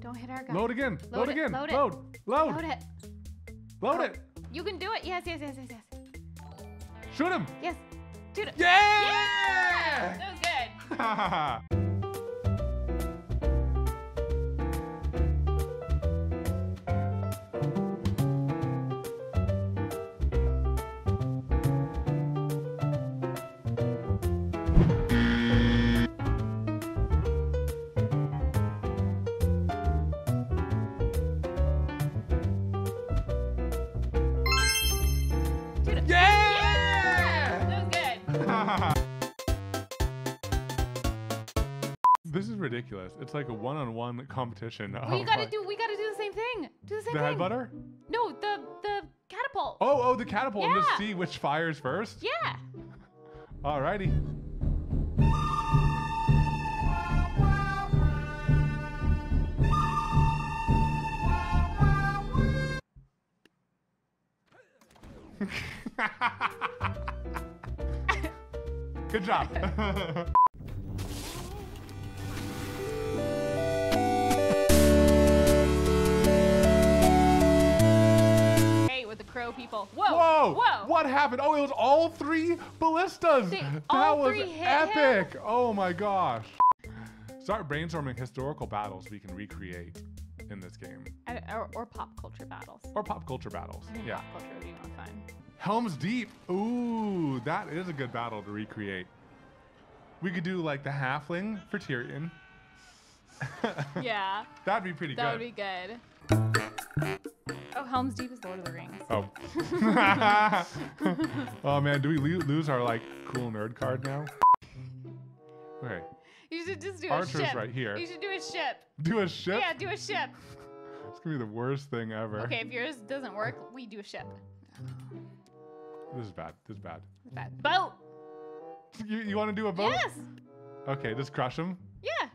Don't hit our gun. Load again. Load it, again. Load it. Load. Load it. Load it. You can do it. Yes, yes, yes, yes, yes. Shoot him. Yes. Shoot him. Yeah! Yeah! That was good. This is ridiculous. It's like a one-on-one competition. Well, we gotta do the same thing. Do the same thing. The headbutter? No, the catapult. Oh, the catapult. Yeah. And just see which fires first? Yeah. Alrighty. Good job. People. Whoa! Whoa! What happened? Oh, it was all three ballistas. That was epic. Him? Oh my gosh. Start brainstorming historical battles we can recreate in this game. Or pop culture battles. Or pop culture battles. I think yeah. Pop culture would be more fun. Helm's Deep. Ooh, that is a good battle to recreate. We could do like the Halfling for Tyrion. Yeah. That'd be pretty good. That would be good. Oh, Helm's Deep is Lord of the Rings. Oh. Oh man, do we lose our like cool nerd card now? Okay. You should just do Archer's a ship. Right here. You should do a ship. Do a ship? Yeah, do a ship. It's gonna be the worst thing ever. Okay, if yours doesn't work, we do a ship. This is bad. This is bad. This is bad. Boat. You want to do a boat? Yes. Okay, just crush him. Yeah.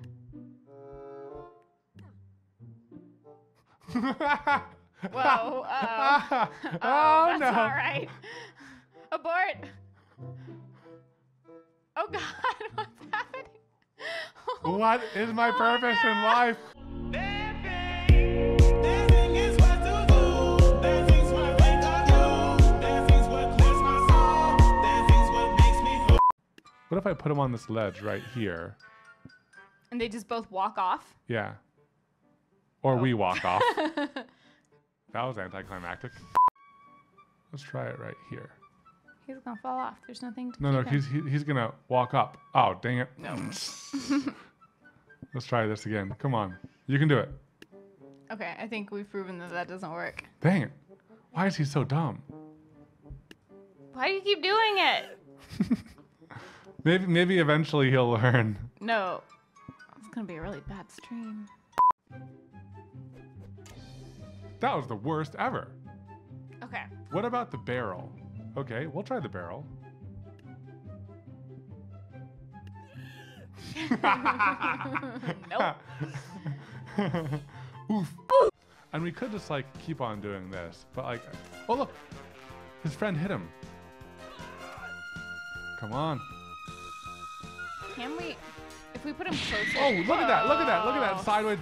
Whoa. Oh, that's no. All right. Abort. Oh, God. What's happening? Oh, what is my purpose in life? What if I put them on this ledge right here? And they just both walk off? Yeah. Or we walk off. That was anticlimactic. Let's try it right here. He's gonna fall off. There's nothing to No, he's gonna walk up. Oh, dang it. No. Let's try this again. Come on. You can do it. Okay, I think we've proven that that doesn't work. Dang it. Why is he so dumb? Why do you keep doing it? Maybe eventually he'll learn. No. It's gonna be a really bad stream. That was the worst ever. Okay. What about the barrel? Okay, we'll try the barrel. Nope. Oof. Oof. And we could just like keep on doing this, but like, oh look, his friend hit him. Come on. Can we, if we put him closer? Oh, look at that! Look at that! Look at that! Sideways.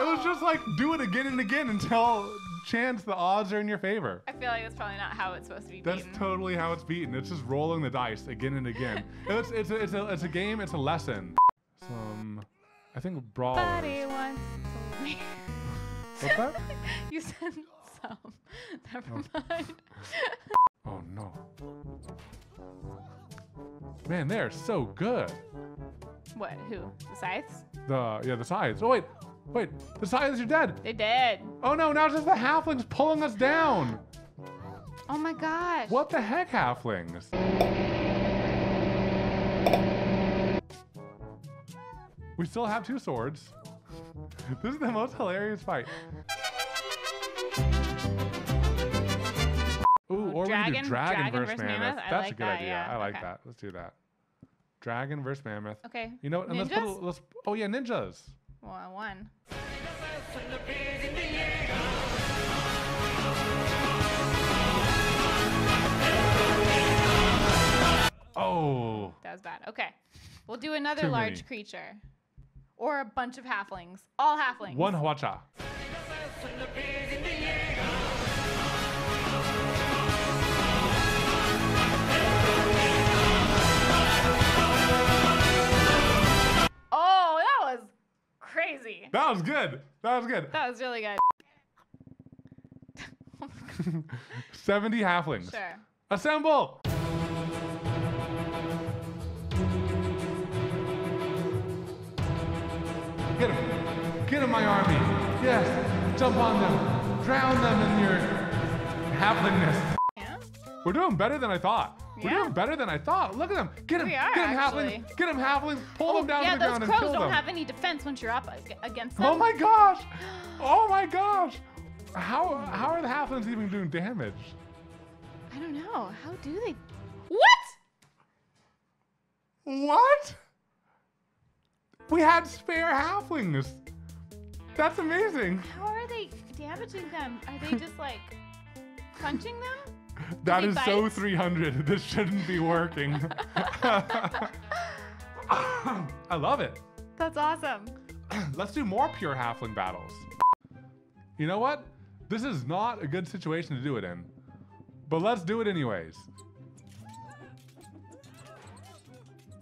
It was just like, do it again and again until chance the odds are in your favor. I feel like that's probably not how it's supposed to be beaten. That's totally how it's beaten. It's just rolling the dice again and again. it's a game, it's a lesson. Some, I think brawlers. Buddy once told me. What's that? You said some. Never mind. Oh no. Man, they're so good. What, who? The scythes? Yeah, the scythes. Oh wait. Wait, the scythes are dead. They're dead. Oh no, now it's just the halflings pulling us down. Oh my gosh. What the heck, halflings? We still have two swords. This is the most hilarious fight. Ooh, or we can do dragon versus mammoth. That's a good idea. Yeah. I like that. Let's do that. Dragon versus mammoth. Okay. You know what? And let's oh yeah, ninjas. Well, I won. Oh. That was bad. Okay. We'll do another large creature. or a bunch of halflings. All halflings. One Huacha. Oh, that was crazy. That was good. That was good. That was really good. 70 halflings. Sure. Assemble! Get them. Get them, my army. Yes. Jump on them. Drown them in your halflingness. Yeah. We're doing better than I thought. Yeah. We're doing better than I thought. Look at them. Get them. Get them, halflings. Get them, halflings. Pull them down to the ground and kill them. Yeah, those crows don't have any defense once you're up against them. Oh my gosh. Oh my gosh. How are the halflings even doing damage? I don't know. How do they? What? What? We had spare halflings. That's amazing. How are they damaging them? Are they just like punching them? That is so 300. This shouldn't be working. I love it. That's awesome. Let's do more pure halfling battles. You know what? This is not a good situation to do it in, but let's do it anyways.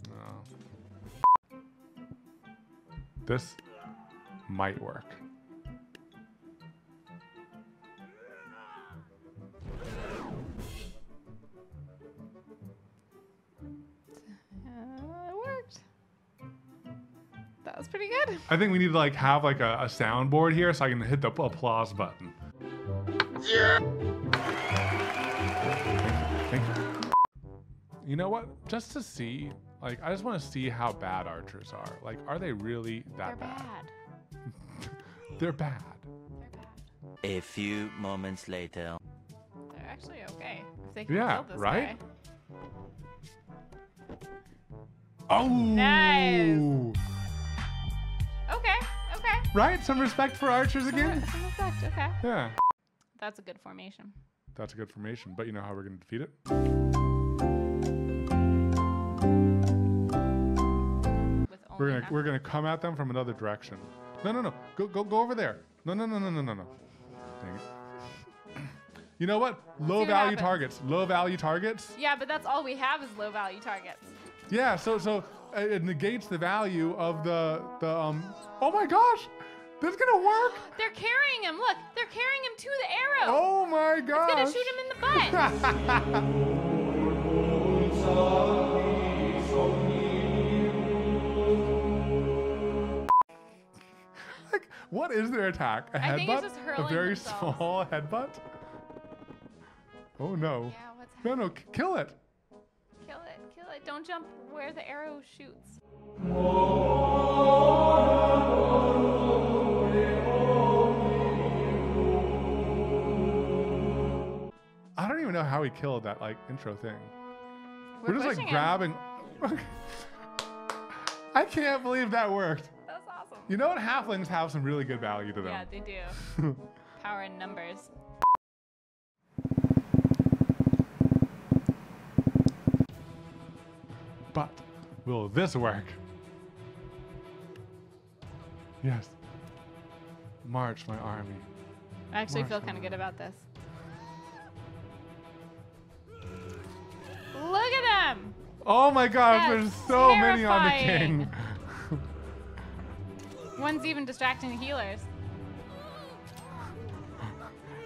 Oh. This might work. It worked. That was pretty good. I think we need to like have like a soundboard here so I can hit the applause button. Yeah. Thank you. Thank you. You know what? Just to see, like, I just want to see how bad archers are. Like, are they really that bad? They're bad. They're bad. A few moments later. They're actually okay. If they can kill this right? Guy. Oh. Nice. Okay. Okay. Right? Some respect for archers again? Some respect. Okay. Yeah. That's a good formation. That's a good formation, but you know how we're going to defeat it? We're going to come at them from another direction. No, no, no. Go over there. No, no, no, no, no, no, no. Dang it. You know what? Low value targets. Low value targets. Yeah, but that's all we have is low value targets. Yeah, so it negates the value of the oh my gosh. That's gonna work. They're carrying him. Look, they're carrying him to the arrow. Oh my gosh. It's gonna shoot him in the butt. Like, what is their attack? A headbutt? I think it's just hurling themselves. Small headbutt? Oh no. Yeah, what's happening? No, no, kill it. Kill it, kill it. Don't jump where the arrow shoots. I don't even know how we killed that like intro thing. We're just like grabbing. I can't believe that worked. That's awesome. You know what? Halflings have some really good value to them. Yeah, they do. Power in numbers. But will this work? Yes. March, my army. I actually feel kind of good about this. Look at them! Oh my gosh, there's so many on the king. One's even distracting the healers.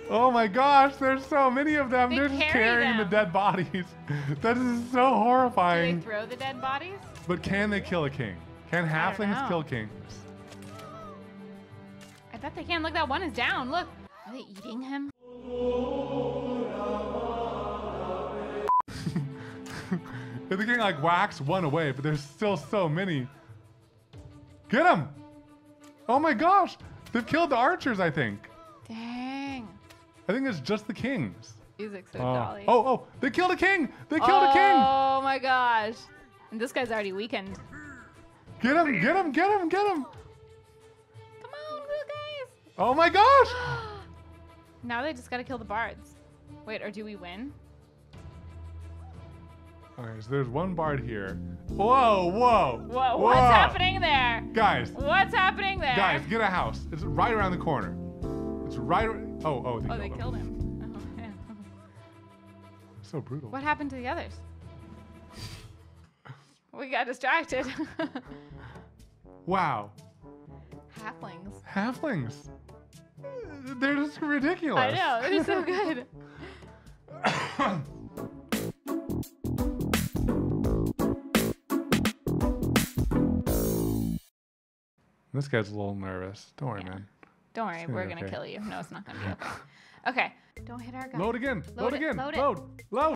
Oh my gosh, there's so many of them. They're just carrying the dead bodies. That is so horrifying. Do they throw the dead bodies? But can they kill a king? Can halflings kill kings? I bet they can. Look, that one is down. Look. Are they eating him? They're getting like waxed one away, but there's still so many. Get them! Oh my gosh! They've killed the archers, I think. Dang. I think it's just the kings. Music's so jolly. Oh, oh! They killed a king! They killed a king! Oh my gosh. And this guy's already weakened. Get him! Get him! Get him! Get him! Come on, guys! Oh my gosh! Now they just gotta kill the bards. Wait, or do we win? Okay, so there's one bard here, Whoa, whoa. Whoa, what's happening there? Guys. What's happening there? Guys, get a house. It's right around the corner. It's right. Oh, they killed him. Oh, man. So brutal. What happened to the others? We got distracted. Wow. Halflings. Halflings. They're just ridiculous. I know, they're so good. This guy's a little nervous. Don't worry, man. Don't worry, we're gonna kill you. No, it's not gonna be okay. Okay. Don't hit our gun. Load again. Load.